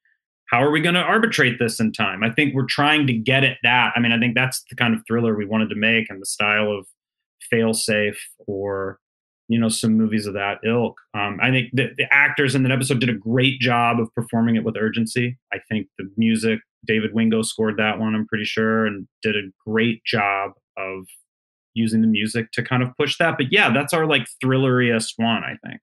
How are we going to arbitrate this in time? I think we're trying to get at that. I mean, I think that's the kind of thriller we wanted to make, and the style of Failsafe or some movies of that ilk. I think the actors in that episode did a great job of performing it with urgency. I think the music, David Wingo scored that one, I'm pretty sure, and did a great job of using the music to kind of push that. But yeah, that's our like thrilleriest one, I think.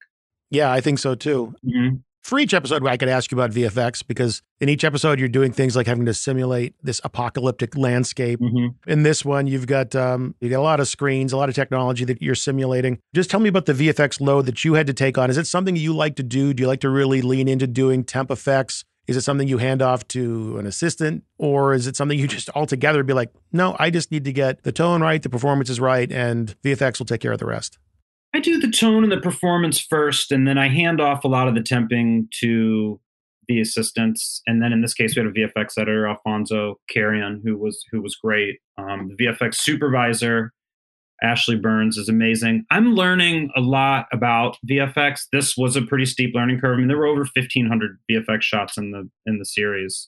Yeah, I think so too. Mm-hmm. For each episode, I could ask you about VFX, because in each episode, you're doing things like having to simulate this apocalyptic landscape. Mm-hmm. In this one, you've got a lot of screens, a lot of technology that you're simulating. Just tell me about the VFX load that you had to take on. Is it something you like to do? Do you like to really lean into doing temp effects? Is it something you hand off to an assistant, or is it something you just altogether be like, no, I just need to get the tone right, the performance is right, and VFX will take care of the rest? I do the tone and the performance first, and then I hand off a lot of the temping to the assistants. And then in this case, we had a VFX editor, Alfonso Carrion, who was great. The VFX supervisor, Ashley Burns, is amazing. I'm learning a lot about VFX. This was a pretty steep learning curve. I mean, there were over 1,500 VFX shots in the series.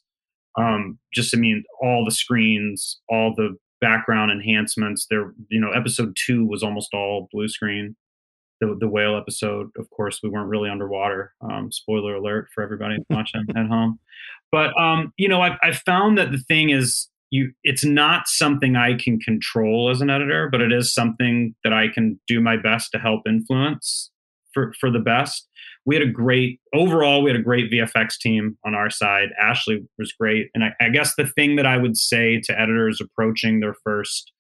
All the screens, all the background enhancements. There, episode 2 was almost all blue screen. The whale episode, of course, we weren't really underwater. Spoiler alert for everybody watching at home. But, I found that the thing is, it's not something I can control as an editor, but it is something that I can do my best to help influence for the best. Overall, we had a great VFX team on our side. Ashley was great. And I guess the thing that I would say to editors approaching their first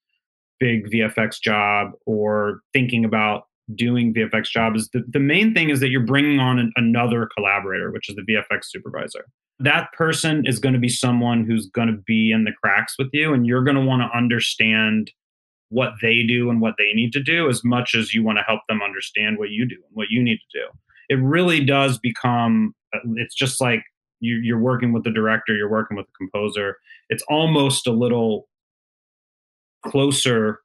big VFX job or thinking about doing VFX job is the main thing is that you're bringing on another collaborator, which is the VFX supervisor. That person is going to be someone who's going to be in the cracks with you, and you're going to want to understand what they do and what they need to do as much as you want to help them understand what you do and what you need to do. It really does become, it's just like you're working with the director, you're working with the composer. It's almost a little closer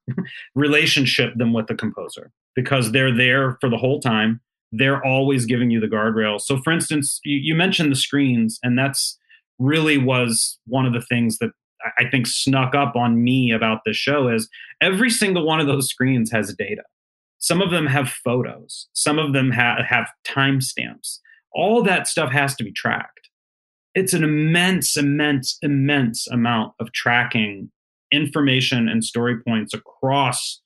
relationship than with the composer because they're there for the whole time. They're always giving you the guardrails. So for instance, you mentioned the screens, and that's really was one of the things that I think snuck up on me about this show is every single one of those screens has data. Some of them have photos. Some of them have timestamps. All that stuff has to be tracked. It's an immense, immense, immense amount of tracking information and story points across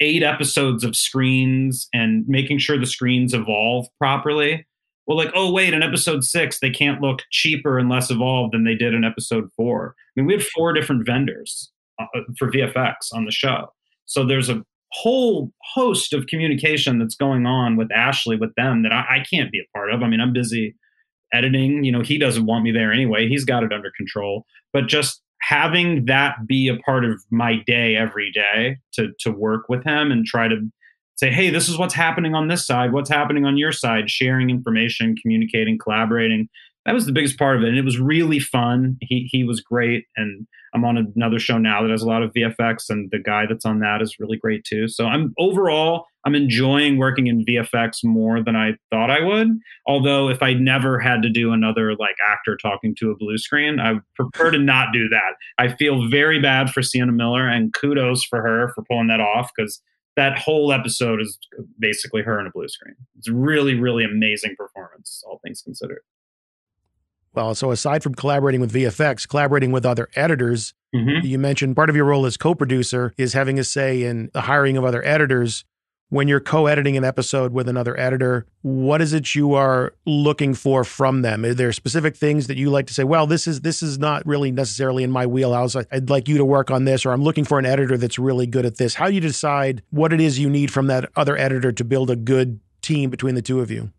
8 episodes of screens and making sure the screens evolve properly. Well, like, oh, wait, in episode 6, they can't look cheaper and less evolved than they did in episode 4. I mean, we had 4 different vendors for VFX on the show. So there's a whole host of communication that's going on with Ashley, with them, that I can't be a part of. I mean, I'm busy editing. You know, he doesn't want me there anyway. He's got it under control. But just having that be a part of my day every day to work with him and try to say, hey, this is what's happening on this side, what's happening on your side, sharing information, communicating, collaborating. That was the biggest part of it. And it was really fun. He was great. And I'm on another show now that has a lot of VFX, and the guy that's on that is really great too. So I'm enjoying working in VFX more than I thought I would. Although if I never had to do another like actor talking to a blue screen, I prefer to not do that. I feel very bad for Sienna Miller, and kudos for her for pulling that off, because that whole episode is basically her in a blue screen. It's a really, really amazing performance, all things considered. Well, so aside from collaborating with VFX, collaborating with other editors, you mentioned part of your role as co-producer is having a say in the hiring of other editors. When you're co-editing an episode with another editor, what is it you are looking for from them? Are there specific things that you like to say, well, this is not really necessarily in my wheelhouse. I'd like you to work on this, or I'm looking for an editor that's really good at this. How do you decide what it is you need from that other editor to build a good team between the two of you?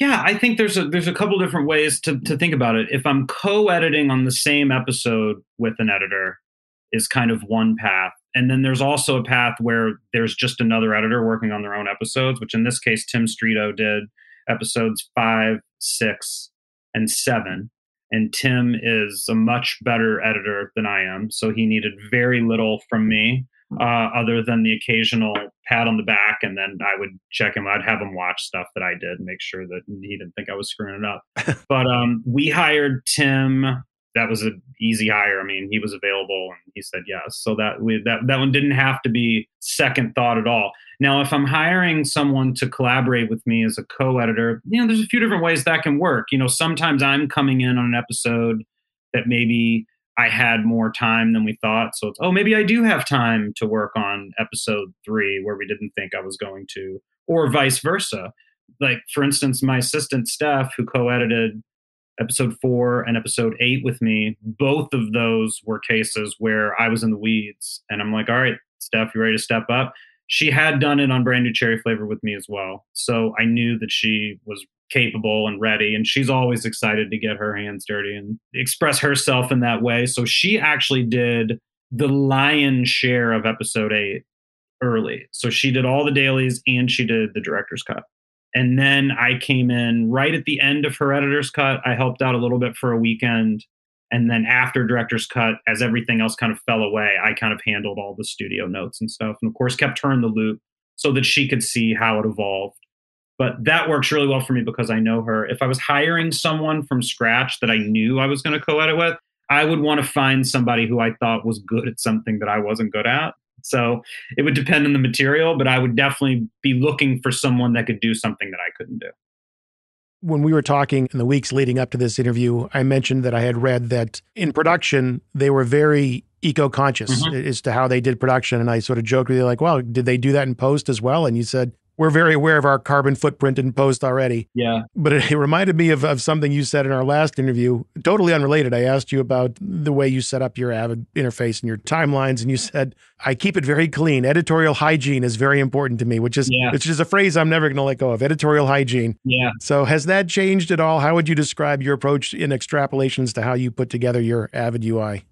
Yeah, I think there's a couple different ways to think about it. If I'm co-editing on the same episode with an editor is kind of one path. And then there's also a path where there's just another editor working on their own episodes, which in this case, Tim Strito did episodes 5, 6, and 7. And Tim is a much better editor than I am. So he needed very little from me other than the occasional pat on the back. And then I would check him. I'd have him watch stuff that I did and make sure that he didn't think I was screwing it up. But we hired Tim. That was an easy hire. I mean, he was available and he said yes. So that one didn't have to be second thought at all. Now, if I'm hiring someone to collaborate with me as a co-editor, you know, there's a few different ways that can work. You know, sometimes I'm coming in on an episode that maybe I had more time than we thought. So it's, oh, maybe I do have time to work on episode 3 where we didn't think I was going to, or vice versa. Like, for instance, my assistant Steph, who co-edited episode 4 and episode 8 with me, both of those were cases where I was in the weeds and I'm like, all right, Steph, you ready to step up? She had done it on Brand New Cherry Flavor with me as well. So I knew that she was capable and ready, and she's always excited to get her hands dirty and express herself in that way. So she actually did the lion's share of episode 8 early. So she did all the dailies and she did the director's cut. And then I came in right at the end of her editor's cut. I helped out a little bit for a weekend. And then after director's cut, as everything else kind of fell away, I kind of handled all the studio notes and stuff. And of course, kept her in the loop so that she could see how it evolved. But that works really well for me because I know her. If I was hiring someone from scratch that I knew I was going to co-edit with, I would want to find somebody who I thought was good at something that I wasn't good at. So it would depend on the material, but I would definitely be looking for someone that could do something that I couldn't do. When we were talking in the weeks leading up to this interview, I mentioned that I had read that in production, they were very eco-conscious as to how they did production. And I sort of joked with you like, well, did they do that in post as well? And you said, we're very aware of our carbon footprint in post already. Yeah. But it reminded me of something you said in our last interview, totally unrelated. I asked you about the way you set up your Avid interface and your timelines. And you said, I keep it very clean. Editorial hygiene is very important to me, which is a phrase I'm never going to let go of. Editorial hygiene. Yeah. So has that changed at all? How would you describe your approach in Extrapolations to how you put together your Avid UI?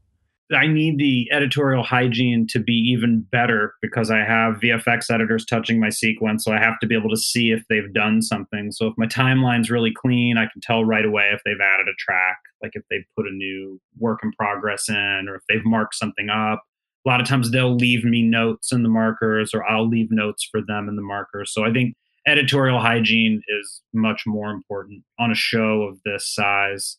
I need the editorial hygiene to be even better because I have VFX editors touching my sequence. So I have to be able to see if they've done something. So if my timeline's really clean, I can tell right away if they've added a track, like if they've put a new work in progress in, or if they've marked something up. A lot of times they'll leave me notes in the markers, or I'll leave notes for them in the markers. So I think editorial hygiene is much more important on a show of this size.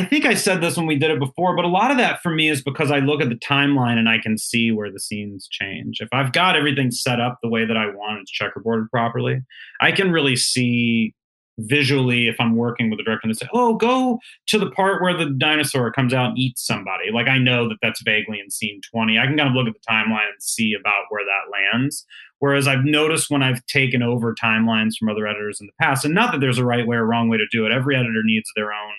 I think I said this when we did it before, but a lot of that for me is because I look at the timeline and I can see where the scenes change. If I've got everything set up the way that I want, it's checkerboarded properly, I can really see visually if I'm working with a director and say, oh, go to the part where the dinosaur comes out and eats somebody. Like, I know that that's vaguely in scene 20. I can kind of look at the timeline and see about where that lands. Whereas I've noticed when I've taken over timelines from other editors in the past, and not that there's a right way or wrong way to do it. Every editor needs their own.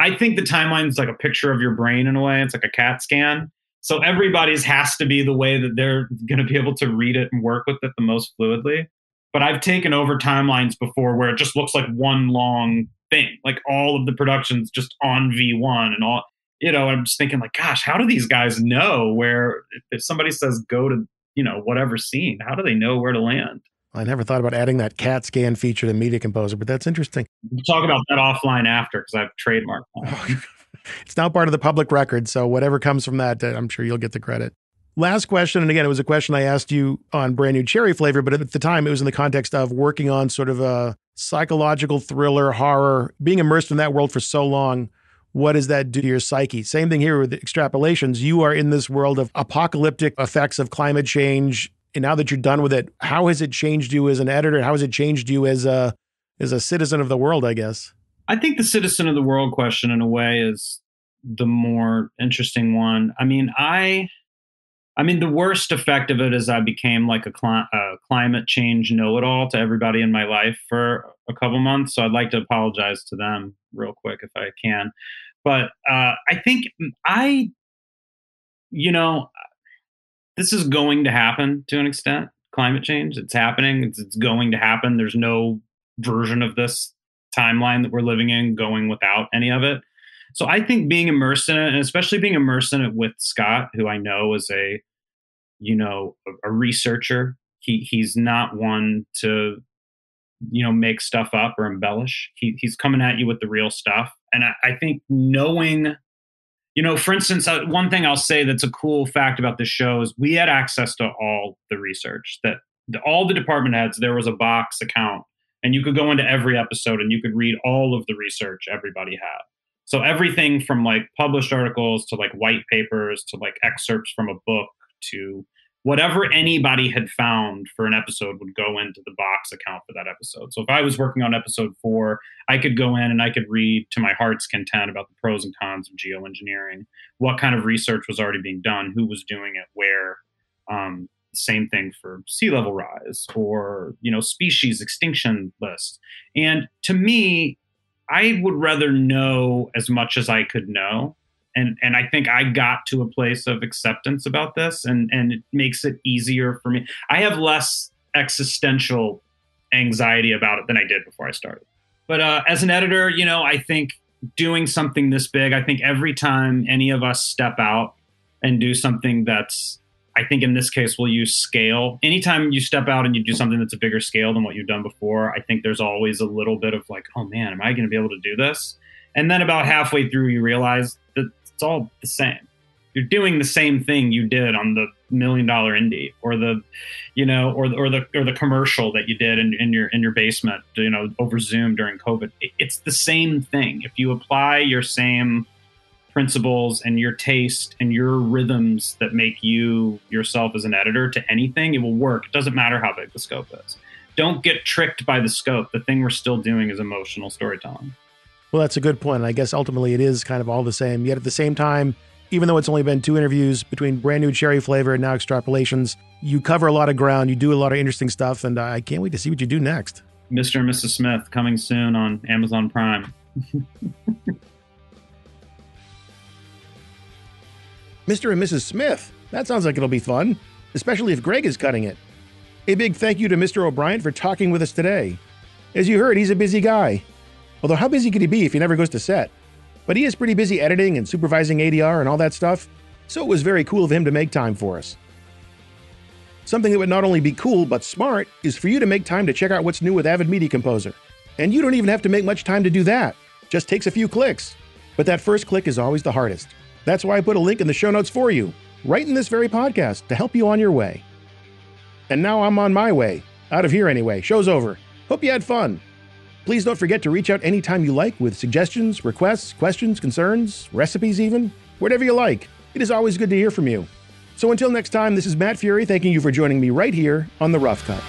I think the timeline is like a picture of your brain in a way. It's like a CAT scan. So everybody's has to be the way that they're going to be able to read it and work with it the most fluidly. But I've taken over timelines before where it just looks like one long thing, like all of the productions just on V1 and all, I'm just thinking like, gosh, how do these guys know where, if somebody says go to, whatever scene, how do they know where to land? I never thought about adding that CAT scan feature to Media Composer, but that's interesting. We'll talk about that offline after, because I've trademarked that. It's now part of the public record, so whatever comes from that, I'm sure you'll get the credit. Last question, and again, it was a question I asked you on Brand New Cherry Flavor, but at the time, it was in the context of working on sort of a psychological thriller, horror, being immersed in that world for so long. What does that do to your psyche? Same thing here with Extrapolations. You are in this world of apocalyptic effects of climate change, and now that you're done with it, how has it changed you as an editor? How has it changed you as a citizen of the world, I guess? I think the citizen of the world question, in a way, is the more interesting one. I mean, the worst effect of it is I became like a climate change know-it-all to everybody in my life for a couple months. So I'd like to apologize to them real quick if I can. But I think this is going to happen to an extent. Climate change, it's happening. It's going to happen. There's no version of this timeline that we're living in going without any of it. So I think being immersed in it, and especially being immersed in it with Scott, who I know is a researcher. He's not one to, make stuff up or embellish. He's coming at you with the real stuff. And I think knowing, for instance, one thing I'll say that's a cool fact about this show is we had access to all the research that all the department heads, there was a Box account, and you could go into every episode and you could read all of the research everybody had. So everything from like published articles to like white papers to like excerpts from a book to whatever anybody had found for an episode would go into the Box account for that episode. So if I was working on episode 4, I could go in and I could read to my heart's content about the pros and cons of geoengineering, what kind of research was already being done, who was doing it, where. Same thing for sea level rise or, species extinction list. And to me, I would rather know as much as I could know. And I think I got to a place of acceptance about this, and it makes it easier for me. I have less existential anxiety about it than I did before I started. But as an editor, I think doing something this big, I think every time any of us step out and do something that's, I think in this case, we'll use scale. Anytime you step out and you do something that's a bigger scale than what you've done before, I think there's always a little bit of like, oh man, am I going to be able to do this? And then about halfway through, you realize that it's all the same. You're doing the same thing you did on the $1 million indie or the, or the commercial that you did in your basement, over Zoom during COVID. It's the same thing. If you apply your same principles and your taste and your rhythms that make you yourself as an editor to anything, it will work. It doesn't matter how big the scope is. Don't get tricked by the scope. The thing we're still doing is emotional storytelling. Well, that's a good point. And I guess ultimately it is kind of all the same. Yet at the same time, even though it's only been 2 interviews between Brand New Cherry Flavor and now Extrapolations, you cover a lot of ground. You do a lot of interesting stuff. And I can't wait to see what you do next. Mr. and Mrs. Smith, coming soon on Amazon Prime. Mr. and Mrs. Smith. That sounds like it'll be fun, especially if Greg is cutting it. A big thank you to Mr. O'Brien for talking with us today. As you heard, he's a busy guy. Although how busy could he be if he never goes to set? But he is pretty busy editing and supervising ADR and all that stuff, so it was very cool of him to make time for us. Something that would not only be cool, but smart, is for you to make time to check out what's new with Avid Media Composer. And you don't even have to make much time to do that. Just takes a few clicks. But that first click is always the hardest. That's why I put a link in the show notes for you, right in this very podcast, to help you on your way. And now I'm on my way. Out of here anyway. Show's over. Hope you had fun. Please don't forget to reach out anytime you like with suggestions, requests, questions, concerns, recipes even, whatever you like. It is always good to hear from you. So until next time, this is Matt Fury thanking you for joining me right here on The Rough Cut.